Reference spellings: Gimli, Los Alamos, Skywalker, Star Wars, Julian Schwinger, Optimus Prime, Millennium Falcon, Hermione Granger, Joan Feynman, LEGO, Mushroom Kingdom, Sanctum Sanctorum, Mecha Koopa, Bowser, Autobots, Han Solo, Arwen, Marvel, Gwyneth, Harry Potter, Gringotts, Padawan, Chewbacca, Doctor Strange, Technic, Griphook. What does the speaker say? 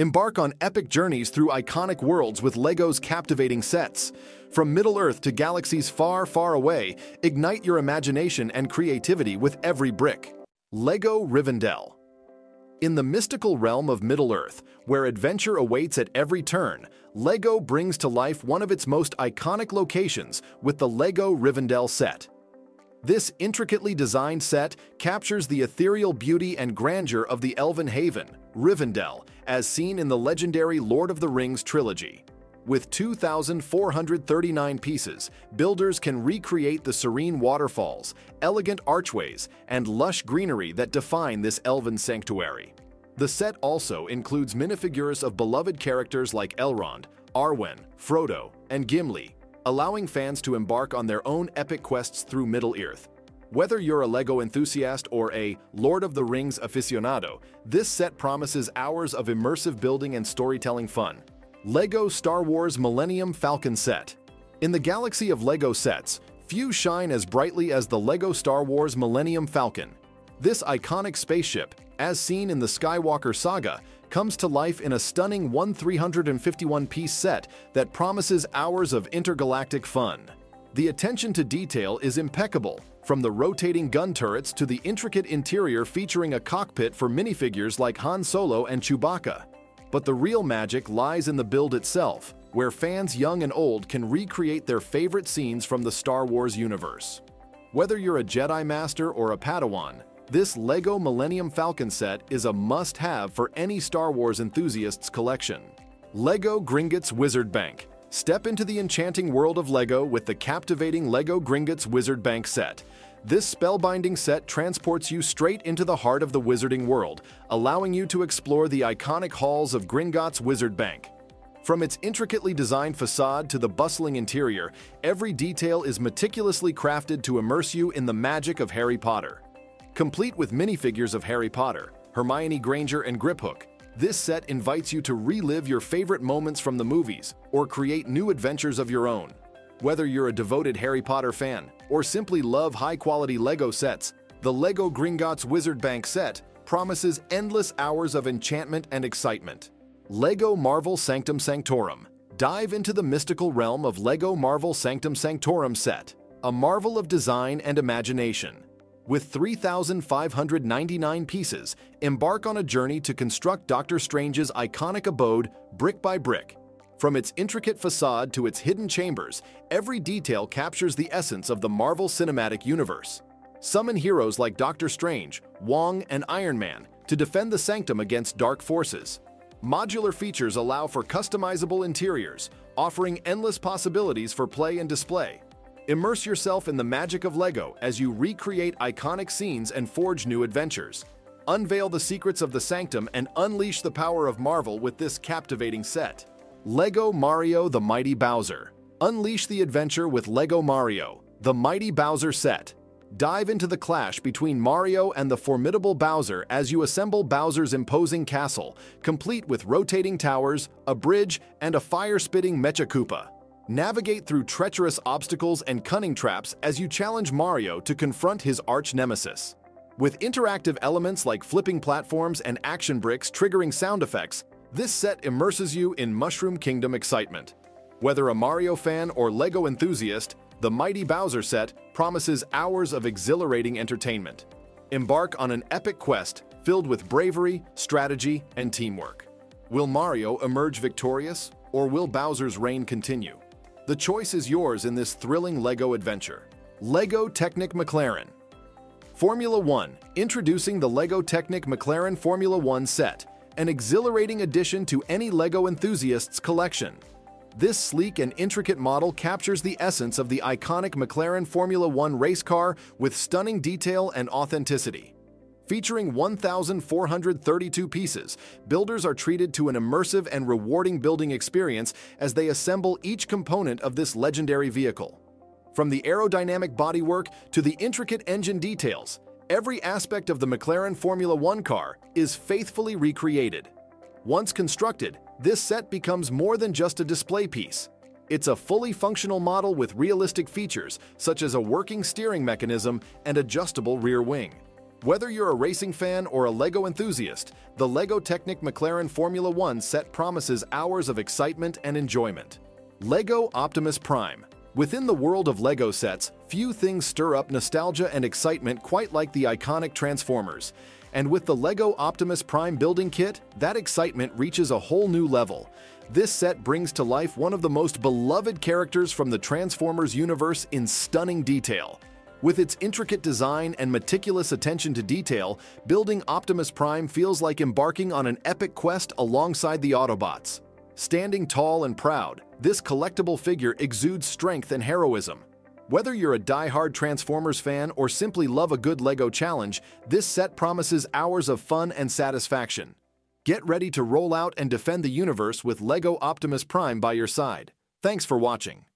Embark on epic journeys through iconic worlds with LEGO's captivating sets. From Middle Earth to galaxies far, far away, ignite your imagination and creativity with every brick. LEGO Rivendell. In the mystical realm of Middle Earth, where adventure awaits at every turn, LEGO brings to life one of its most iconic locations with the LEGO Rivendell set. This intricately designed set captures the ethereal beauty and grandeur of the elven haven, Rivendell, as seen in the legendary Lord of the Rings trilogy. With 2,439 pieces, builders can recreate the serene waterfalls, elegant archways, and lush greenery that define this elven sanctuary. The set also includes minifigures of beloved characters like Elrond, Arwen, Frodo, and Gimli, allowing fans to embark on their own epic quests through Middle Earth. Whether you're a LEGO enthusiast or a Lord of the Rings aficionado, this set promises hours of immersive building and storytelling fun. LEGO Star Wars Millennium Falcon set. In the galaxy of LEGO sets, few shine as brightly as the LEGO Star Wars Millennium Falcon. This iconic spaceship, as seen in the Skywalker saga, comes to life in a stunning 1,351-piece set that promises hours of intergalactic fun. The attention to detail is impeccable, from the rotating gun turrets to the intricate interior featuring a cockpit for minifigures like Han Solo and Chewbacca. But the real magic lies in the build itself, where fans young and old can recreate their favorite scenes from the Star Wars universe. Whether you're a Jedi Master or a Padawan, this LEGO Millennium Falcon set is a must-have for any Star Wars enthusiast's collection. LEGO Gringotts Wizard Bank. Step into the enchanting world of LEGO with the captivating LEGO Gringotts Wizard Bank set. This spellbinding set transports you straight into the heart of the wizarding world, allowing you to explore the iconic halls of Gringotts Wizard Bank. From its intricately designed facade to the bustling interior, every detail is meticulously crafted to immerse you in the magic of Harry Potter. Complete with minifigures of Harry Potter, Hermione Granger, and Griphook, this set invites you to relive your favorite moments from the movies or create new adventures of your own. Whether you're a devoted Harry Potter fan or simply love high-quality LEGO sets, the LEGO Gringotts Wizard Bank set promises endless hours of enchantment and excitement. LEGO Marvel Sanctum Sanctorum. Dive into the mystical realm of LEGO Marvel Sanctum Sanctorum set, a marvel of design and imagination. With 3,599 pieces, embark on a journey to construct Doctor Strange's iconic abode brick by brick. From its intricate facade to its hidden chambers, every detail captures the essence of the Marvel Cinematic Universe. Summon heroes like Doctor Strange, Wong, and Iron Man to defend the sanctum against dark forces. Modular features allow for customizable interiors, offering endless possibilities for play and display. Immerse yourself in the magic of LEGO as you recreate iconic scenes and forge new adventures. Unveil the secrets of the sanctum and unleash the power of Marvel with this captivating set. LEGO Mario the Mighty Bowser. Unleash the adventure with LEGO Mario, the Mighty Bowser set. Dive into the clash between Mario and the formidable Bowser as you assemble Bowser's imposing castle, complete with rotating towers, a bridge, and a fire-spitting Mecha Koopa. Navigate through treacherous obstacles and cunning traps as you challenge Mario to confront his arch-nemesis. With interactive elements like flipping platforms and action bricks triggering sound effects, this set immerses you in Mushroom Kingdom excitement. Whether a Mario fan or LEGO enthusiast, the Mighty Bowser set promises hours of exhilarating entertainment. Embark on an epic quest filled with bravery, strategy, and teamwork. Will Mario emerge victorious, or will Bowser's reign continue? The choice is yours in this thrilling LEGO adventure. LEGO Technic McLaren. Formula 1. Introducing the LEGO Technic McLaren Formula 1 set, an exhilarating addition to any LEGO enthusiast's collection. This sleek and intricate model captures the essence of the iconic McLaren Formula 1 race car with stunning detail and authenticity. Featuring 1,432 pieces, builders are treated to an immersive and rewarding building experience as they assemble each component of this legendary vehicle. From the aerodynamic bodywork to the intricate engine details, every aspect of the McLaren Formula 1 car is faithfully recreated. Once constructed, this set becomes more than just a display piece. It's a fully functional model with realistic features such as a working steering mechanism and adjustable rear wing. Whether you're a racing fan or a LEGO enthusiast, the LEGO Technic McLaren Formula 1 set promises hours of excitement and enjoyment. LEGO Optimus Prime. Within the world of LEGO sets, few things stir up nostalgia and excitement quite like the iconic Transformers. And with the LEGO Optimus Prime building kit, that excitement reaches a whole new level. This set brings to life one of the most beloved characters from the Transformers universe in stunning detail. With its intricate design and meticulous attention to detail, building Optimus Prime feels like embarking on an epic quest alongside the Autobots. Standing tall and proud, this collectible figure exudes strength and heroism. Whether you're a die-hard Transformers fan or simply love a good LEGO challenge, this set promises hours of fun and satisfaction. Get ready to roll out and defend the universe with LEGO Optimus Prime by your side. Thanks for watching.